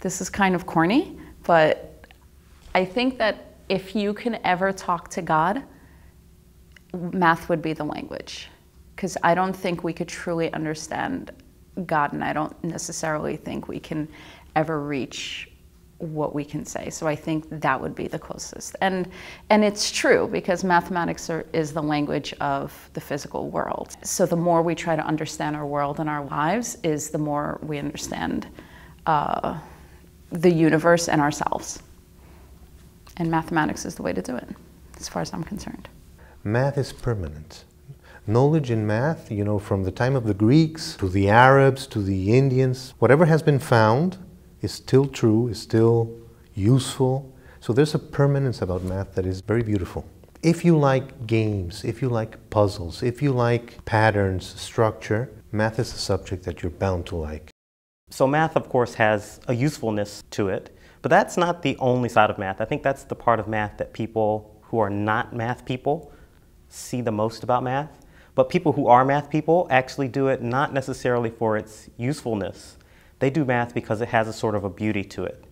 this is kind of corny, but I think that if you can ever talk to God, math would be the language. Because I don't think we could truly understand God, and I don't necessarily think we can ever reach what we can say. So I think that would be the closest. And it's true, because mathematics is the language of the physical world. So the more we try to understand our world and our lives is the more we understand the universe and ourselves. And mathematics is the way to do it, as far as I'm concerned. Math is permanent. Knowledge in math, you know, from the time of the Greeks to the Arabs to the Indians, whatever has been found is still true, is still useful. So there's a permanence about math that is very beautiful. If you like games, if you like puzzles, if you like patterns, structure, math is a subject that you're bound to like. So math, of course, has a usefulness to it, but that's not the only side of math. I think that's the part of math that people who are not math people see the most about math. But people who are math people actually do it not necessarily for its usefulness. They do math because it has a sort of a beauty to it.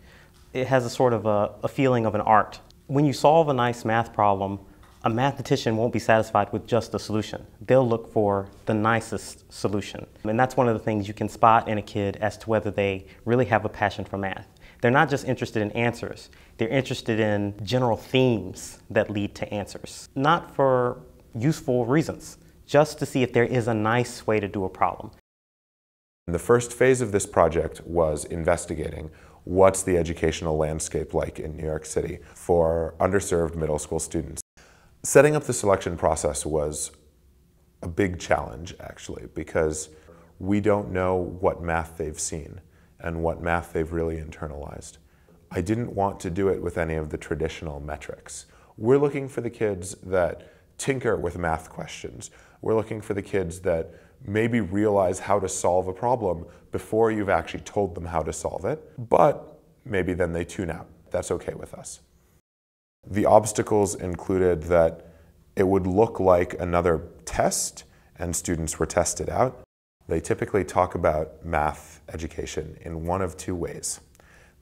It has a sort of a feeling of an art. When you solve a nice math problem, a mathematician won't be satisfied with just the solution. They'll look for the nicest solution. And that's one of the things you can spot in a kid as to whether they really have a passion for math. They're not just interested in answers. They're interested in general themes that lead to answers, not for useful reasons, just to see if there is a nice way to do a problem. The first phase of this project was investigating what's the educational landscape like in New York City for underserved middle school students. Setting up the selection process was a big challenge, actually, because we don't know what math they've seen and what math they've really internalized. I didn't want to do it with any of the traditional metrics. We're looking for the kids that tinker with math questions. We're looking for the kids that maybe realize how to solve a problem before you've actually told them how to solve it, but maybe then they tune out. That's okay with us. The obstacles included that it would look like another test and students were tested out. They typically talk about math education in one of two ways.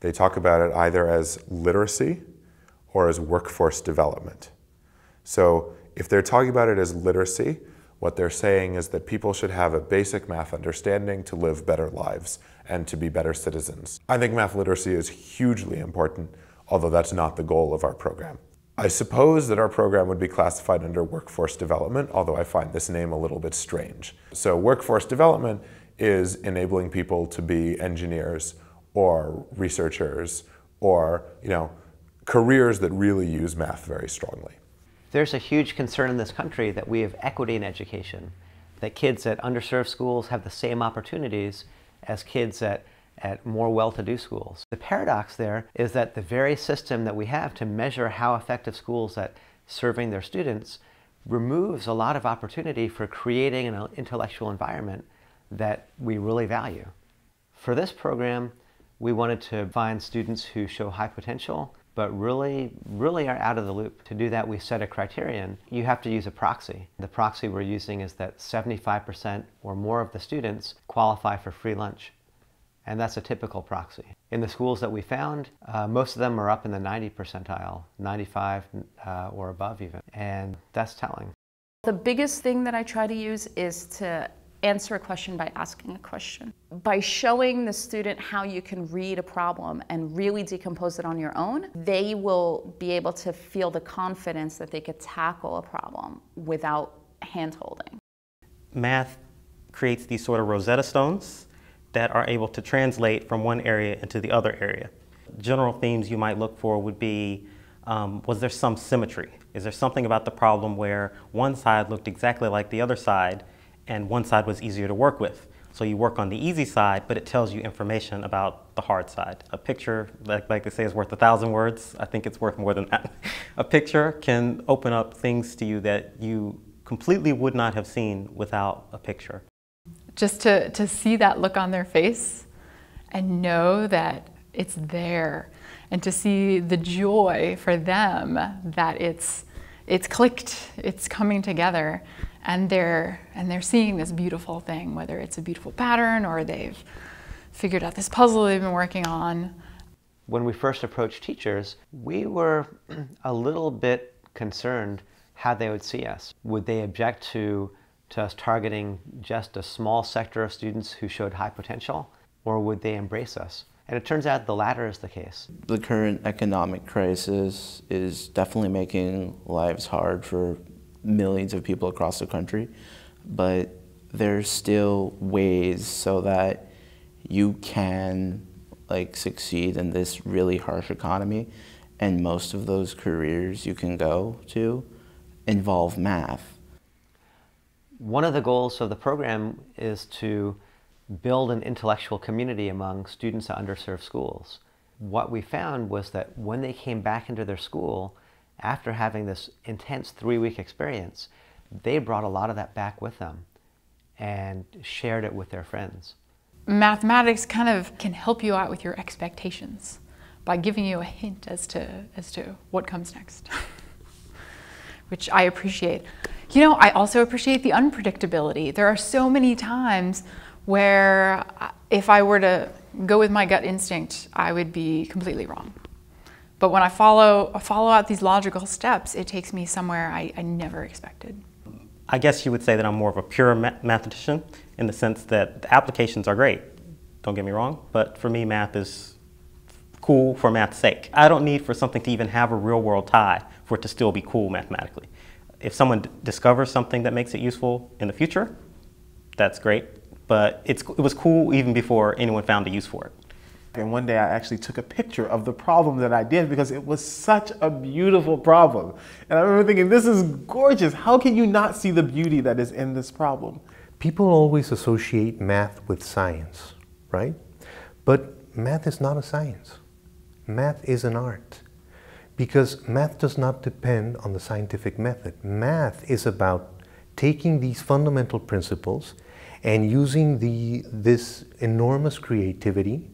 They talk about it either as literacy or as workforce development. So if they're talking about it as literacy, what they're saying is that people should have a basic math understanding to live better lives and to be better citizens. I think math literacy is hugely important, although that's not the goal of our program. I suppose that our program would be classified under workforce development, although I find this name a little bit strange. So workforce development is enabling people to be engineers or researchers or, you know, careers that really use math very strongly. There's a huge concern in this country that we have equity in education, that kids at underserved schools have the same opportunities as kids at more well-to-do schools. The paradox there is that the very system that we have to measure how effective schools at serving their students removes a lot of opportunity for creating an intellectual environment that we really value. For this program, we wanted to find students who show high potential, but really are out of the loop. To do that, we set a criterion. You have to use a proxy. The proxy we're using is that 75% or more of the students qualify for free lunch, and that's a typical proxy. In the schools that we found, most of them are up in the 90 percentile, 95 or above even, and that's telling. The biggest thing that I try to use is to answer a question by asking a question. By showing the student how you can read a problem and really decompose it on your own, they will be able to feel the confidence that they could tackle a problem without hand-holding. Math creates these sort of Rosetta Stones that are able to translate from one area into the other area. General themes you might look for would be, was there some symmetry? Is there something about the problem where one side looked exactly like the other side, and one side was easier to work with? So you work on the easy side, but it tells you information about the hard side. A picture, like they say, is worth 1,000 words. I think it's worth more than that. A picture can open up things to you that you completely would not have seen without a picture. Just to see that look on their face and know that it's there, and to see the joy for them that it's clicked, it's coming together, and they're seeing this beautiful thing, whether it's a beautiful pattern or they've figured out this puzzle they've been working on. when we first approached teachers, we were a little bit concerned how they would see us. Would they object to us targeting just a small sector of students who showed high potential, or would they embrace us? And it turns out the latter is the case. The current economic crisis is definitely making lives hard for millions of people across the country, but there's still ways so that you can succeed in this really harsh economy, and most of those careers you can go to involve math. One of the goals of the program is to build an intellectual community among students at underserved schools. What we found was that when they came back into their school after having this intense three-week experience, they brought a lot of that back with them and shared it with their friends. Mathematics kind of can help you out with your expectations by giving you a hint as to what comes next, which I appreciate. You know, I also appreciate the unpredictability. There are so many times where if I were to go with my gut instinct, I would be completely wrong. But when I follow out these logical steps, it takes me somewhere I never expected. I guess you would say that I'm more of a pure mathematician in the sense that the applications are great, don't get me wrong, but for me math is cool for math's sake. I don't need for something to even have a real world tie for it to still be cool mathematically. If someone discovers something that makes it useful in the future, that's great, but it was cool even before anyone found a use for it. And one day I actually took a picture of the problem that I did because it was such a beautiful problem. And I remember thinking, this is gorgeous. How can you not see the beauty that is in this problem? People always associate math with science, right? But math is not a science. Math is an art, because math does not depend on the scientific method. Math is about taking these fundamental principles and using this enormous creativity.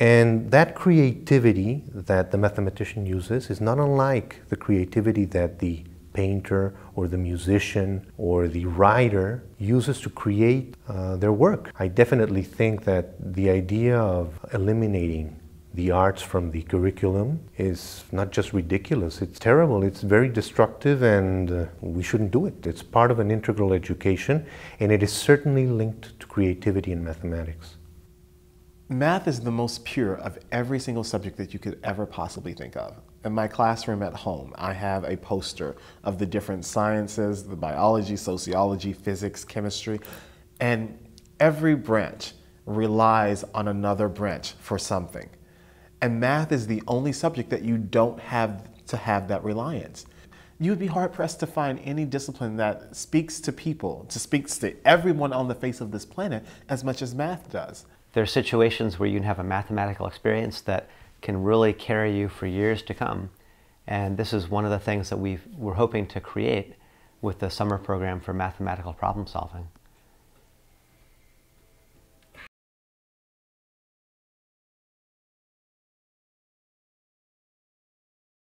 And that creativity that the mathematician uses is not unlike the creativity that the painter or the musician or the writer uses to create their work. I definitely think that the idea of eliminating the arts from the curriculum is not just ridiculous, it's terrible, it's very destructive, and we shouldn't do it. It's part of an integral education, and it is certainly linked to creativity in mathematics. Math is the most pure of every single subject that you could ever possibly think of. In my classroom at home, I have a poster of the different sciences, the biology, sociology, physics, chemistry, and every branch relies on another branch for something. And math is the only subject that you don't have to have that reliance. You'd be hard-pressed to find any discipline that speaks to people, that speaks to everyone on the face of this planet as much as math does. There are situations where you can have a mathematical experience that can really carry you for years to come. And this is one of the things that we're hoping to create with the summer program for mathematical problem solving.